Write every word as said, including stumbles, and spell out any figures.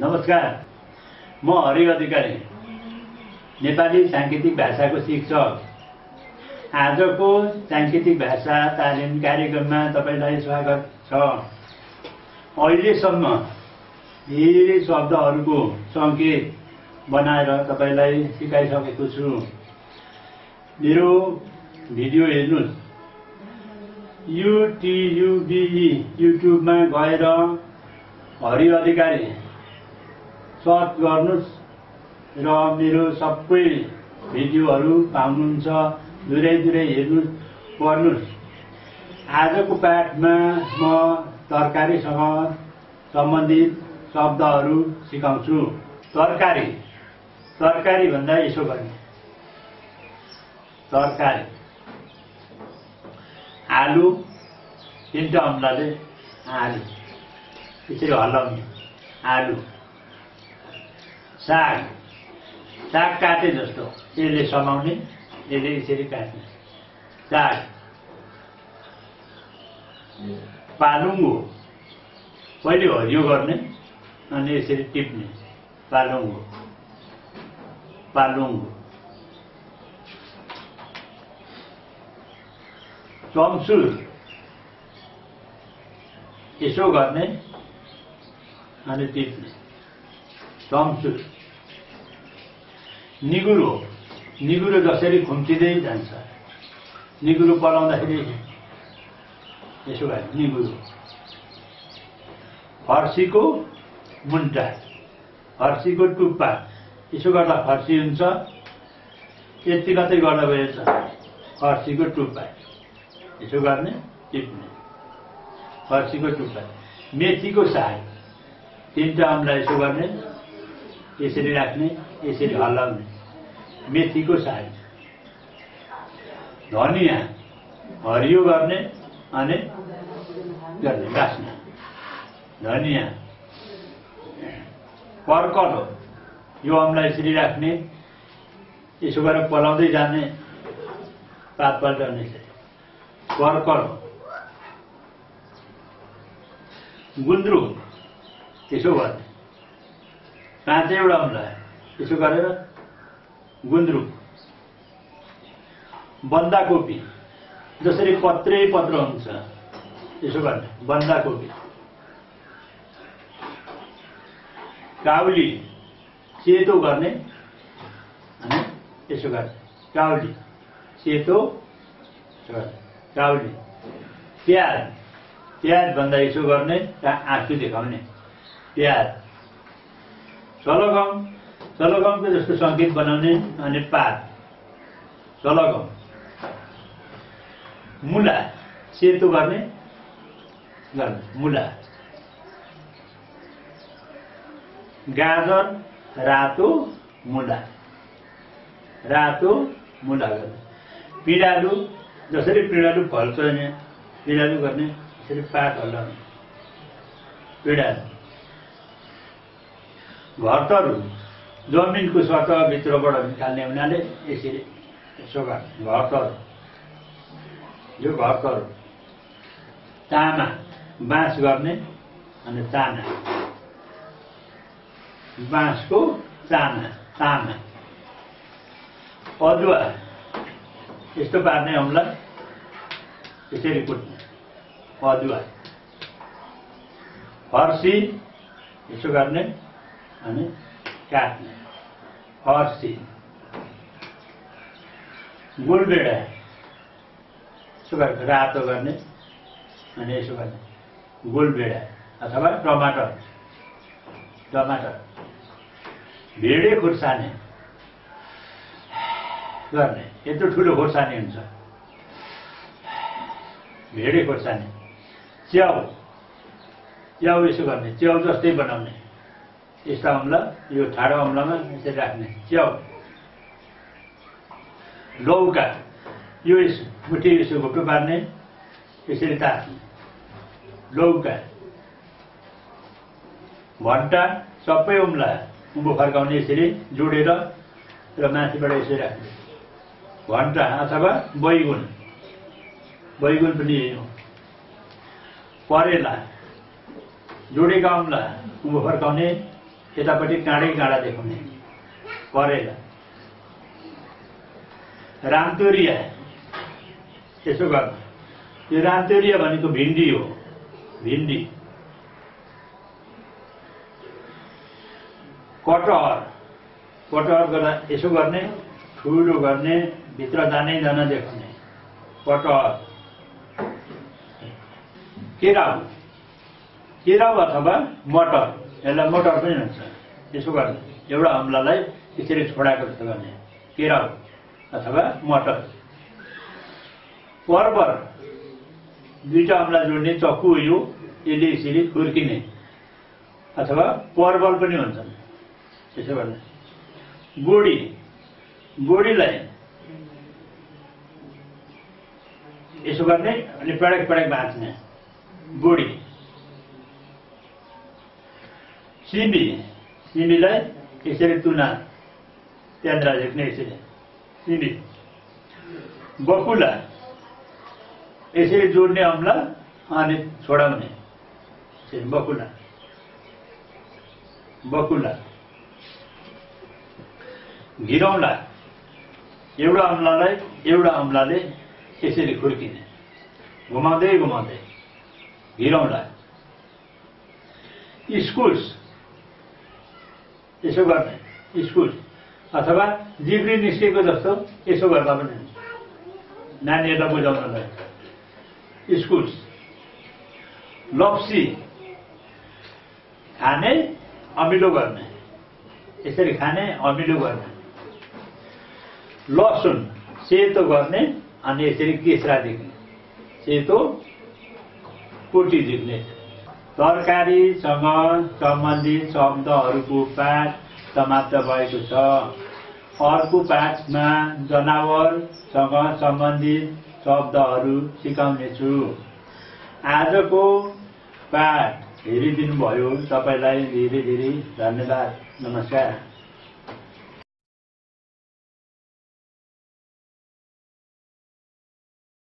नमस्कार, म हरि अधिकारी, नेपाली सांकेतिक भाषा को शिक्षक। आज को सांकेतिक भाषा तालिम कार्यक्रम में तपाईलाई स्वागत छ। अहिलेसम्म धेरै शब्दहरुको संकेत बनाएर तपाईलाई सिकाइसकेको छु। मेरो भिडियो हेर्नुस्, युट्युबी युट्युब में गएर हरि अधिकारी सर्च गर्नुस् र मेरो सबै भिडियोहरू पाउनुहुन्छ। दुरै दुरै हेर्नु पर्नुस्। आजको पाठमा म तरकारीसँग सम्बन्धित शब्दहरू सिकाउँछु। तरकारी तरकारी भन्दा यसो गर्ने, तरकारी आलु, तिनटा अम्लाले आलु, त्यसरी हल्लाउने आलु, साग, साग काटे जस्तो, यसले समाउने, यसले यसरी काट्ने साग, पालुङ्गो, पहिले हरियो गर्ने अनि यसरी टिप्ने पालुङ्गो, पालुङ्गो, चम्सुर, यसो गर्ने अनि टिप्ने चम्सुर, निगुरो, निगुरो जसरी खुम्चिँदै जान्छ, निगुरो पलाउँदाखेरि यसो गर्ने निगुरो, फर्सीको मुन्टा, फर्सीको टुप्पा, यसो गर्दा फर्सी हुन्छ, यति मात्रै गर्दा भइन्छ, फर्सीको टुप्पा यसो गर्ने टिप्ने फर्सीको टुप्पा, मेथीको साग, तिनटा अम्ला यसो गर्ने, यसरी राख्ने, यसरी हल्लाउने मेथीको साग, धनियाँ हरियो गर्ने अनि गर्ने राख्ने धनियाँ, कर्कलो यो अम्ला यसरी राख्ने, यसो गरेर पलाउँदै जाने, पात पल्टाउने कर्कलो, गुन्द्रुक यसो गर्ने पाँचवटा अम्ला यसो गरेर गुन्द्रुक, बन्दाकोपी जसरी पत्रै पत्र हुन्छ यसो गर्ने बन्दाकोपी, काउली सेतो गर्ने अनि यसो गर्ने काउली सेतो काउली, प्याज प्याज भन्दा यसो गर्ने आँसु देखाउने प्याज, सलगम सलगमको जस्तो संकेत बनाउने अनि पात सलगम, मुला सेतो गर्ने गर्ने मुला, गाजर रातो मुला रातो मुला गर्ने, पिँडालु जसरी पिँडालु फल्छ नि पिँडालु गर्ने यसरी पात हल्लाउने पिँडालु, घरतरु जमिनको सतहभित्रबाट निकाल्ने हुनाले यसरी यसो गर्ने घरतरु यो घरतरु, तामा बाँस गर्ने अनि ताना बाँसको ताना तामा, अदुवा यस्तो पार्ने अम्ला यसरी कुट्ने अदुवा, फर्सी यसो गर्ने अनि काट्ने फर्सी, गुलबेडा यसो गरेर रातो गर्ने अनि यसो गर्ने गुलबेडा अथवा टमाटर टमाटर, भेडे खुर्सानी गर्ने यत्रो ठुलो खोर्सानी हुन्छ भेडे खोर्सानी, च्याउ च्याउ यसो गर्ने च्याउ जस्तै बनाउने यस्ता अम्ला यो ठाडो अम्लामा यसरी राख्ने च्याउ, लौका यो यसो मुठी यसो घोप्टो पार्ने यसरी तात्ने लौका, भट्टा सबै अम्ला उँभो फर्काउने यसरी जोडेर र माथिबाट यसरी राख्ने घन्टा अथवा बैगुन बैगुन पनि यही हो, परेला जोडेका अम्ला उँभो फर्काउने यतापट्टि टाढै टाढा देखाउने करेला रामतोरिया त्यसो गर्नु। यो रामतोरिया भनेको भिन्डी हो, भिन्डी। कटहर, कटहर गर्दा यसो गर्ने, ठुलो गर्ने, भित्र जानै जान देखाउने कटहर। केराउ, केराउ अथवा मटर, यसलाई मटर पनि भन्छ। यसो गर्ने, एउटा अम्लालाई त्यसरी छोडाएको जस्तो गर्ने केराउ अथवा मटर। पर्वर, दुईटा अम्ला जोड्ने चक्कु यो, यसले यसरी खुर्किने अथवा पर्वल पनि हुन्छ। त्यसो गर्ने गोडी, गोडीलाई यसो गर्ने अनि पडक पडक भाँच्ने गोडी। सिमी, सिमीलाई यसरी तुना त्यान्द्रा झेक्ने यसरी सिमी। बकुला यसरी जोड्ने अम्ला अनि छोडाउने बकुला, बकुला। घिरौला, एउटा अम्लालाई एउटा अम्लाले यसरी खुर्किने घुमाउँदै घुमाउँदै घिरौला। इस्कुस, यसो गर्ने इस्कुस अथवा जिब्री निस्केको जस्तो यसो गर्दा पनि हुन्छ नानीहरूलाई बुझाउनलाई इस्कुस। लप्सी, खाने अमिलो गर्ने यसरी खाने अमिलो गर्ने। लसुन, सेतो गर्ने अनि यसरी केस्रा देख्ने सेतो कोटी देख्ने। तरकारीसँग सम्बन्धित शब्दहरूको पाठ समाप्त भएको छ। अर्को पाठमा जनावरसँग सम्बन्धित शब्दहरू सिकाउनेछु। आजको पाठ हेरिदिनु भयो, तपाईलाई धेरै धेरै धन्यवाद। नमस्कार।